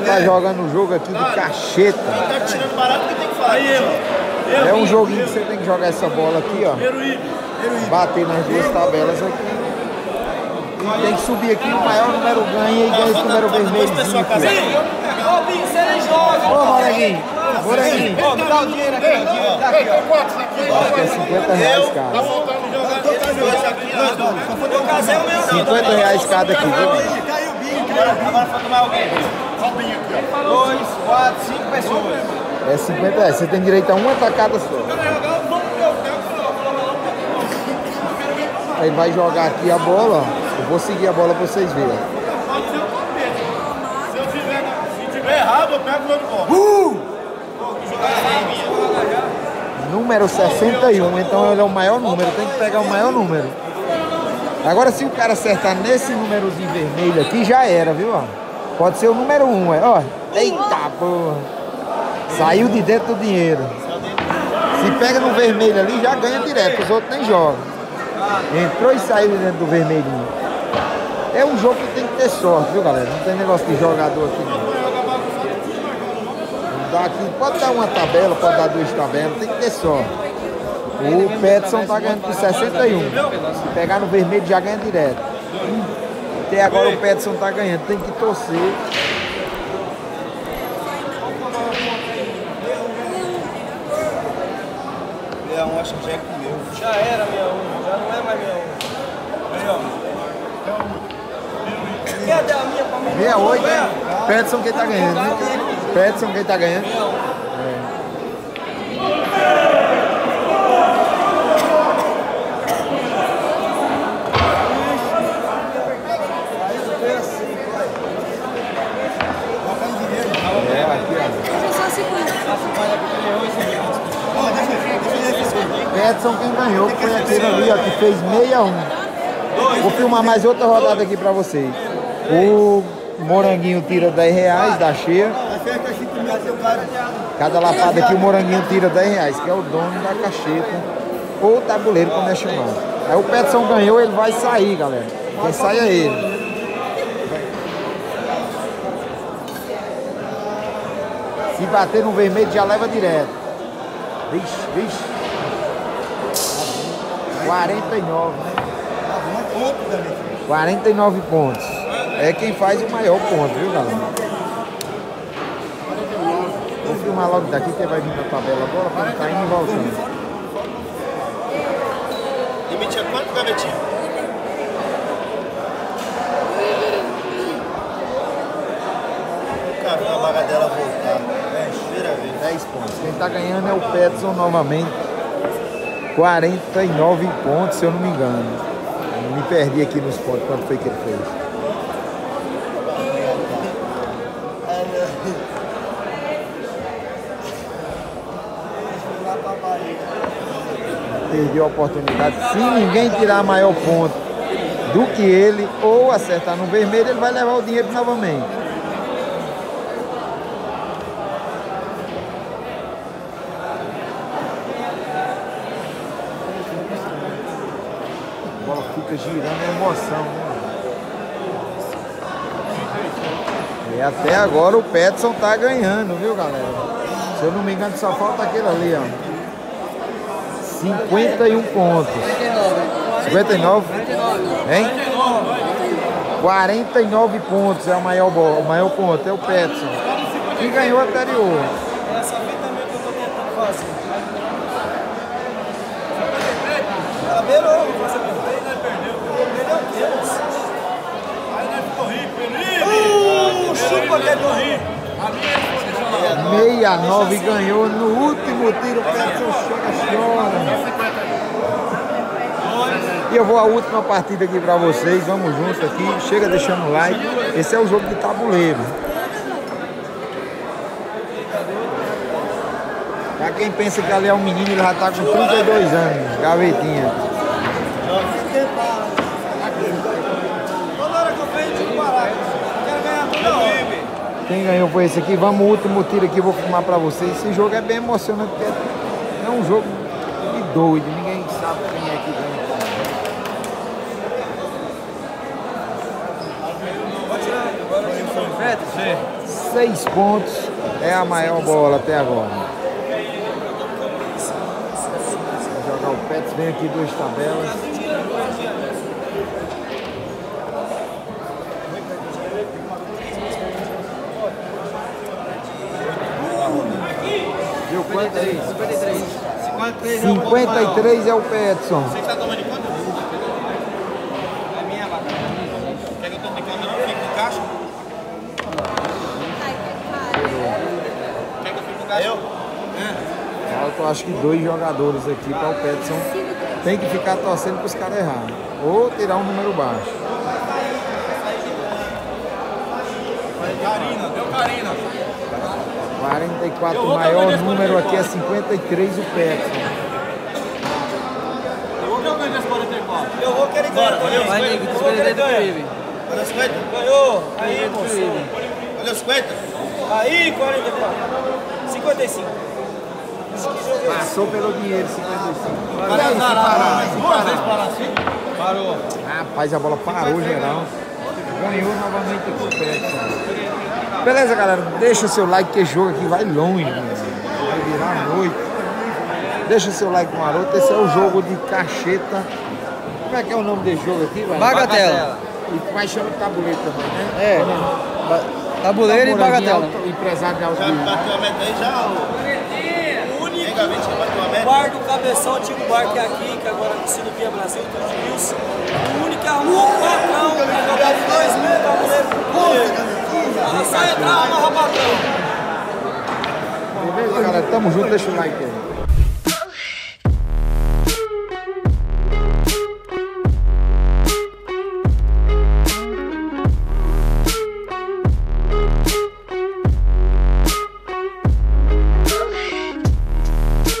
cara tá jogando um jogo aqui do cacheta. Ele tá tirando barato que tem que falar. É um joguinho que você tem que jogar essa bola aqui, ó. Bater nas duas tabelas aqui. E tem que subir aqui, o maior número ganha e ganha esse número vermelhozinho aqui. Ô, Moranguinho, Moranguinho. Ó, me dá o dinheiro aqui, ó. É R$50, cara. 50 reais cada aqui, viu? Caiu o bingo, agora falta mais alguém. Só o bingo aqui, 2, 4, 5 pessoas. É 50 reais, você tem direito a uma tacada só. Aí vai jogar aqui a bola, eu vou seguir a bola pra vocês verem. Se tiver errado, eu pego o meu gol. Número 61, então ele é o maior número, tem que pegar o maior número. Agora se o cara acertar nesse númerozinho vermelho aqui, já era, viu? Ó, pode ser o número 1, ó. Eita porra! Saiu de dentro do dinheiro. Se pega no vermelho ali, já ganha direto, os outros nem jogam. Entrou e saiu de dentro do vermelhinho. É um jogo que tem que ter sorte, viu galera? Não tem negócio de jogador aqui não. Aqui, pode dar uma tabela, pode dar duas tabelas, tem que ter sorte. O Peterson tá ganhando com 61. Se pegar no vermelho já ganha direto. Até agora o Peterson tá ganhando, tem que torcer. Meu, acho que já é com meu. Já era meu, já não é mais meu. 68, né? Peterson quem tá ganhando, né? Pedrão, quem tá ganhando? Pedrão, quem ganhou foi aquele ali, ó, que fez 61. Vou filmar mais outra rodada aqui pra vocês. O Moranguinho tira 10 reais da cheia. Cada lapada aqui o Moranguinho tira 10 reais, que é o dono da cacheta, ou tabuleiro, como é chamado. Aí o Peterson ganhou, ele vai sair, galera. Quem sai é ele. Se bater no vermelho, já leva direto. Vixe, vixe. 49, né? 49 pontos. É quem faz o maior ponto, viu, galera? Vou filmar logo daqui que vai vir pra tabela agora, quando tá indo e voltando. Limite é quanto, Gavetinho? Cara, a vaga dela voltar. É, primeira vez. 10 pontos. Quem tá ganhando é o Peterson novamente. 49 pontos, se eu não me engano. Eu me perdi aqui nos pontos, quanto foi que ele fez. Perdeu a oportunidade. Se ninguém tirar maior ponto do que ele ou acertar no vermelho, ele vai levar o dinheiro novamente. A bola fica girando, é emoção, né? E até agora o Peterson tá ganhando, viu galera? Se eu não me engano, só falta aquele ali, ó. 51 pontos. 59? Hein? 49 pontos é o maior ponto, é o Peterson. Que ganhou o anterior. Essa aqui também que eu tô tentando fazer. Ela beirou, você perdeu, né? Perdeu o Deus. Aí nós ficou rico, chupa que é do rico. 69 ganhou no último tiro, o Peterson chora. E eu vou à última partida aqui pra vocês, vamos juntos aqui, chega deixando o like. Esse é o jogo de tabuleiro. Pra quem pensa que ali é um menino, ele já tá com 32 anos, Gavetinha. Toda hora que eu venho, tem que parar. Quero ganhar tudo. Quem ganhou foi esse aqui. Vamos, o último tiro aqui, vou filmar pra vocês. Esse jogo é bem emocionante, porque é um jogo de doido, ninguém sabe quem é que ganha. correto? Sim. 6 pontos é a maior bola até agora. Vou jogar o Pets, vem aqui 2 tabelas. Deu quanto aí? 53. 53 é o Peterson. Você está tomando de conta? É minha batata. Quer que eu tome de conta? Não fico no caixa? Quer que eu fique no caixa? Eu? Faltam acho que 2 jogadores aqui para o Peterson. Tem que ficar torcendo para os caras errarem. Ou tirar um número baixo. Karina, deu Karina. 44, o maior número aqui é 53, o Pedrão. Eu vou ganhar esse 44. Eu vou querer ganhar. Vai, nego, desperdiçar do PIB. Olha os 50. Ganhou. Aí, moço. Olha os 50. Aí, 44. 55. Passou pelo dinheiro, 55. Olha aí, parou. Rapaz, a bola parou geral. Ganhou novamente o Pedrão. Beleza, galera? Deixa o seu like, que jogo aqui vai longe, mano. Vai virar a noite. Deixa o seu like, maroto. Esse é o jogo de cacheta. Como é que é o nome desse jogo aqui, velho? Bagatela. E mais chama de tabuleiro também, né? É. Tabuleiro e bagatela. Empresário de alto nível. Já bateu a meta aí, já. O único. Bar do Cabeção, antigo bar que é aqui, que agora é Sinuca Brasil, tudo de Wilson. O único arrumou um patrão pra jogar de 2 mil tabuleiro. Ela sai atrás, amarra o patrão. Beleza, galera? Tamo junto, deixa o like aí.